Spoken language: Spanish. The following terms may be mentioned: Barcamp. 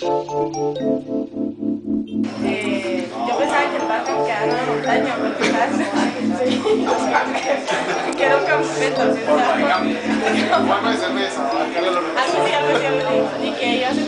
Yo pensaba que el Barcamp quedaba en una montaña, porque estaba en los papeles. Quedó un campamento, ¿sí? Algo así, algo así. Y que ellos